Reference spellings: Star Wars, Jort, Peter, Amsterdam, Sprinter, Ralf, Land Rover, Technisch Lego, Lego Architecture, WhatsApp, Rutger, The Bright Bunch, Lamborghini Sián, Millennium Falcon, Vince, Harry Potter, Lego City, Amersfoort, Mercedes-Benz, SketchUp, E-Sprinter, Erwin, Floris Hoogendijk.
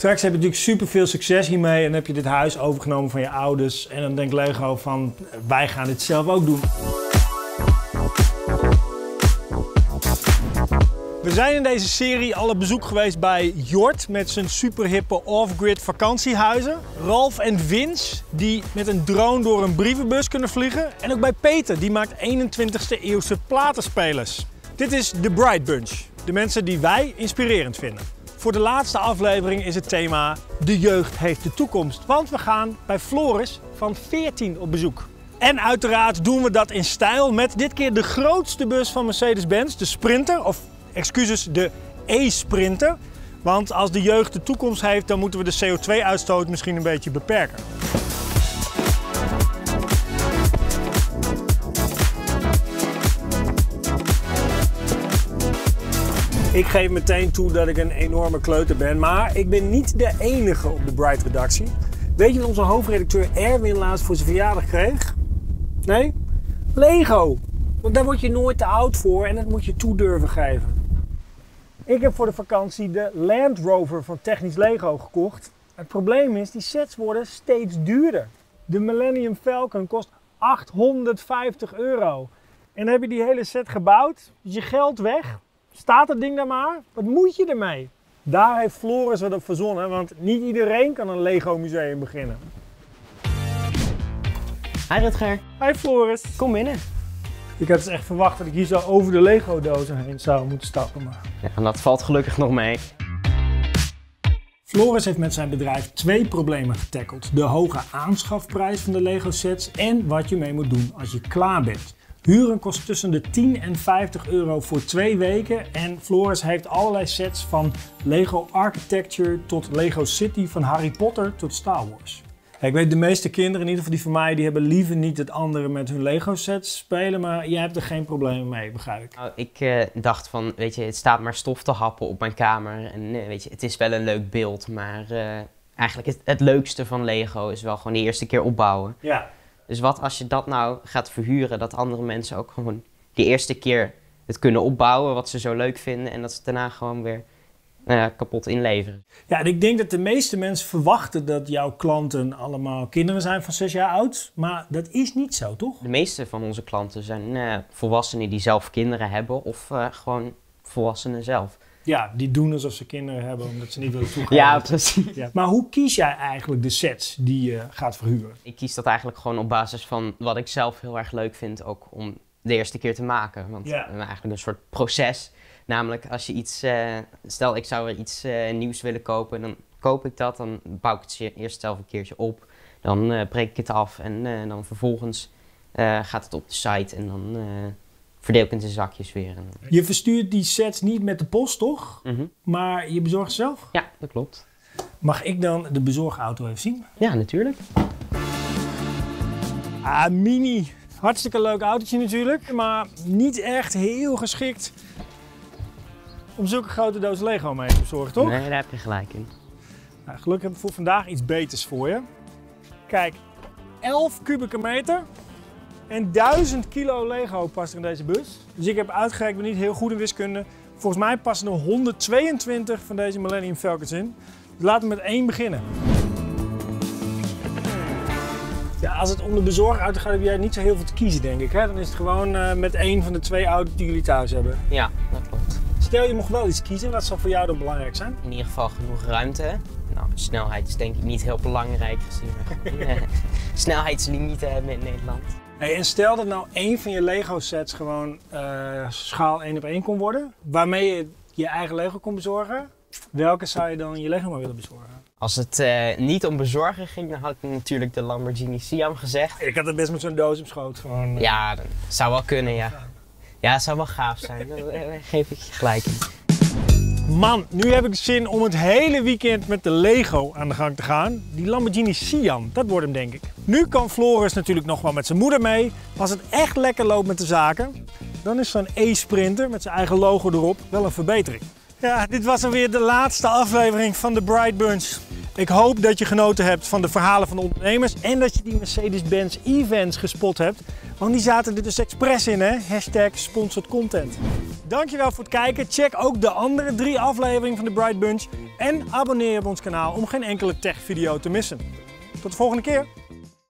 Straks heb je natuurlijk super veel succes hiermee en heb je dit huis overgenomen van je ouders. En dan denkt Lego van, wij gaan dit zelf ook doen. We zijn in deze serie al op bezoek geweest bij Jort met zijn superhippe off-grid vakantiehuizen. Ralf en Vince die met een drone door een brievenbus kunnen vliegen. En ook bij Peter, die maakt 21e eeuwse platenspelers. Dit is The Bright Bunch, de mensen die wij inspirerend vinden. Voor de laatste aflevering is het thema de jeugd heeft de toekomst. Want we gaan bij Floris van 14 op bezoek. En uiteraard doen we dat in stijl met dit keer de grootste bus van Mercedes-Benz, de Sprinter. Of excuses, de E-Sprinter. Want als de jeugd de toekomst heeft, dan moeten we de CO2-uitstoot misschien een beetje beperken. Ik geef meteen toe dat ik een enorme kleuter ben, maar ik ben niet de enige op de Bright-redactie. Weet je wat onze hoofdredacteur Erwin laatst voor zijn verjaardag kreeg? Nee? Lego! Want daar word je nooit te oud voor en dat moet je toe durven geven. Ik heb voor de vakantie de Land Rover van Technisch Lego gekocht. Het probleem is, die sets worden steeds duurder. De Millennium Falcon kost €850. En dan heb je die hele set gebouwd, dus je geld weg. Staat het ding daar maar? Wat moet je ermee? Daar heeft Floris wat op verzonnen, want niet iedereen kan een Lego museum beginnen. Hi Rutger. Hi Floris. Kom binnen. Ik had dus echt verwacht dat ik hier zo over de Lego dozen heen zou moeten stappen. Maar... ja, en dat valt gelukkig nog mee. Floris heeft met zijn bedrijf twee problemen getackeld. De hoge aanschafprijs van de Lego sets en wat je mee moet doen als je klaar bent. Huren kost tussen de €10 en €50 voor 2 weken en Floris heeft allerlei sets van Lego Architecture tot Lego City, van Harry Potter tot Star Wars. Ik weet de meeste kinderen, in ieder geval die van mij, die hebben liever niet dat anderen met hun Lego sets spelen, maar jij hebt er geen problemen mee, begrijp ik. Nou, ik dacht van, weet je, het staat maar stof te happen op mijn kamer en weet je, het is wel een leuk beeld, maar eigenlijk het leukste van Lego is wel gewoon de eerste keer opbouwen. Ja. Dus wat als je dat nou gaat verhuren, dat andere mensen ook gewoon de eerste keer het kunnen opbouwen wat ze zo leuk vinden en dat ze het daarna gewoon weer kapot inleveren. Ja, en ik denk dat de meeste mensen verwachten dat jouw klanten allemaal kinderen zijn van 6 jaar oud, maar dat is niet zo, toch? De meeste van onze klanten zijn volwassenen die zelf kinderen hebben of gewoon volwassenen zelf. Ja, die doen alsof ze kinderen hebben, omdat ze niet willen toegaan. Ja, precies. Ja. Maar hoe kies jij eigenlijk de sets die je gaat verhuren? Ik kies dat eigenlijk gewoon op basis van wat ik zelf heel erg leuk vind, ook om de eerste keer te maken. Want ja, eigenlijk een soort proces. Namelijk als je iets, stel ik zou er iets nieuws willen kopen, dan koop ik dat, dan bouw ik het eerst zelf een keertje op. Dan breek ik het af en dan vervolgens gaat het op de site en dan... verdeel ik in zijn zakjes weer. Je verstuurt die sets niet met de post, toch? Mm-hmm. Maar je bezorgt zelf? Ja, dat klopt. Mag ik dan de bezorgauto even zien? Ja, natuurlijk. Ah, Mini. Hartstikke leuk autootje natuurlijk. Maar niet echt heel geschikt om zulke grote doos Lego mee te bezorgen, toch? Nee, daar heb je gelijk in. Nou, gelukkig heb ik voor vandaag iets beters voor je. Kijk, 11 kubieke meter. En 1000 kilo Lego past er in deze bus. Dus ik heb uitgerekend, ik ben niet heel goed in wiskunde. Volgens mij passen er 122 van deze Millennium Falcons in. Dus laten we met 1 beginnen. Ja, als het om de bezorgauto gaat, heb jij niet zo heel veel te kiezen, denk ik. Hè? Dan is het gewoon met 1 van de 2 auto's die jullie thuis hebben. Ja, dat klopt. Stel, je mocht wel iets kiezen. Wat zal voor jou dan belangrijk zijn? In ieder geval genoeg ruimte. Nou, snelheid is denk ik niet heel belangrijk, gezien we snelheidslimieten hebben in Nederland. Hey, en stel dat nou 1 van je Lego sets gewoon schaal 1 op 1 kon worden, waarmee je je eigen Lego kon bezorgen. Welke zou je dan je Lego maar willen bezorgen? Als het niet om bezorgen ging, dan had ik natuurlijk de Lamborghini Sián gezegd. Ik had het best met zo'n doos op schoot gewoon. Ja, dat zou wel kunnen, ja. Ja, dat zou wel gaaf zijn. Daar geef ik je gelijk in. Man, nu heb ik zin om het hele weekend met de Lego aan de gang te gaan. Die Lamborghini Sián, dat wordt hem denk ik. Nu kan Floris natuurlijk nog wel met zijn moeder mee. Als het echt lekker loopt met de zaken, dan is zo'n E-Sprinter met zijn eigen logo erop wel een verbetering. Ja, dit was dan weer de laatste aflevering van de Bright Bunch. Ik hoop dat je genoten hebt van de verhalen van de ondernemers en dat je die Mercedes-Benz events gespot hebt. Want die zaten er dus expres in, hè? #sponsored content. Dankjewel voor het kijken. Check ook de andere 3 afleveringen van de Bright Bunch. En abonneer je op ons kanaal om geen enkele tech video te missen. Tot de volgende keer!